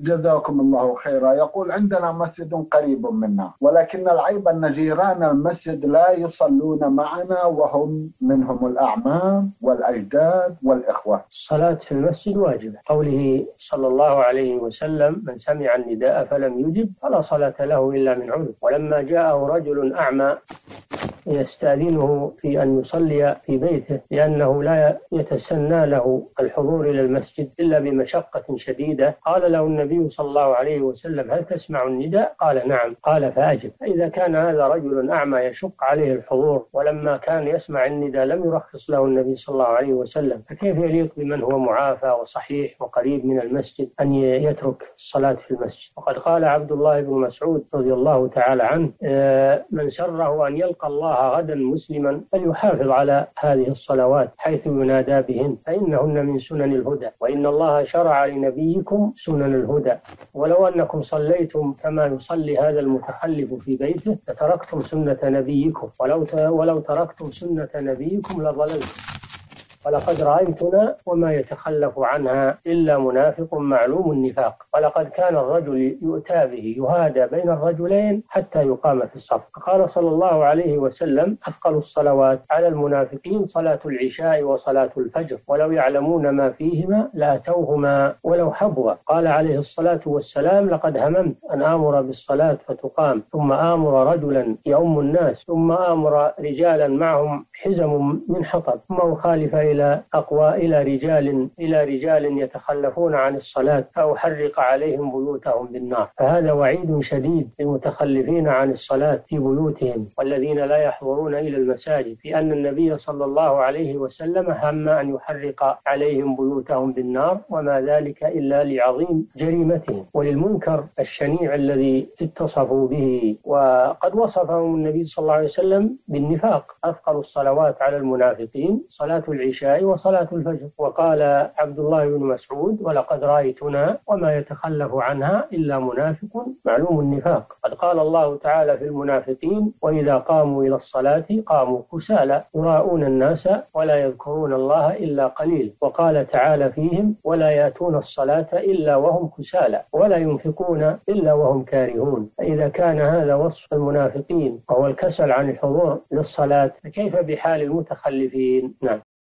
جزاكم الله خيرا. يقول عندنا مسجد قريب منا، ولكن العيب أن جيران المسجد لا يصلون معنا، وهم منهم الأعمام والأجداد والإخوة. الصلاة في المسجد واجبة، قوله صلى الله عليه وسلم: من سمع النداء فلم يجب فلا صلاة له إلا من عذر. ولما جاءه رجل أعمى يستأذنه في أن يصلي في بيته، لأنه لا يتسنى له الحضور إلى المسجد إلا بمشقة شديدة، قال له النبي صلى الله عليه وسلم: هل تسمع النداء؟ قال: نعم. قال: فأجب. فإذا كان هذا رجل أعمى يشق عليه الحضور، ولما كان يسمع النداء لم يرخص له النبي صلى الله عليه وسلم، فكيف يليق بمن هو معافى وصحيح وقريب من المسجد أن يترك الصلاة في المسجد؟ وقد قال عبد الله بن مسعود رضي الله تعالى عنه: من سره أن يلقى الله غدا مسلما فليحافظ على هذه الصلوات حيث ينادى بهن، فإنهن من سنن الهدى، وإن الله شرع لنبيكم سنن الهدى، ولو أنكم صليتم كما يصلي هذا المتخلف في بيته لتركتم سنة نبيكم، ولو تركتم سنة نبيكم لضللتم، ولقد رأيتنا وما يتخلف عنها إلا منافق معلوم النفاق، ولقد كان الرجل يؤتى به يهادى بين الرجلين حتى يقام في الصف. قال صلى الله عليه وسلم: أثقل الصلوات على المنافقين صلاة العشاء وصلاة الفجر، ولو يعلمون ما فيهما لأتوهما ولو حبوا. قال عليه الصلاة والسلام: لقد هممت أن آمر بالصلاة فتقام، ثم آمر رجلا يؤم الناس، ثم آمر رجالا معهم حزم من حطب، ثم أخالف إلى رجال يتخلفون عن الصلاة فأحرق عليهم بيوتهم بالنار. فهذا وعيد شديد للمتخلفين عن الصلاة في بيوتهم والذين لا يحضرون إلى المساجد، في أن النبي صلى الله عليه وسلم هم أن يحرق عليهم بيوتهم بالنار، وما ذلك إلا لعظيم جريمتهم وللمنكر الشنيع الذي اتصفوا به. وقد وصفهم النبي صلى الله عليه وسلم بالنفاق: أثقل الصلوات على المنافقين صلاة العشاء وصلاة الفجر. وقال عبد الله بن مسعود: ولقد رأيتنا وما يتخلف عنها إلا منافق معلوم النفاق. قد قال الله تعالى في المنافقين: وإذا قاموا إلى الصلاة قاموا كسالى يراءون الناس ولا يذكرون الله إلا قليلا. وقال تعالى فيهم: ولا يأتون الصلاة إلا وهم كسالى ولا ينفقون إلا وهم كارهون. فإذا كان هذا وصف المنافقين وهو الكسل عن الحضور للصلاة، فكيف بحال المتخلفين؟ نعم.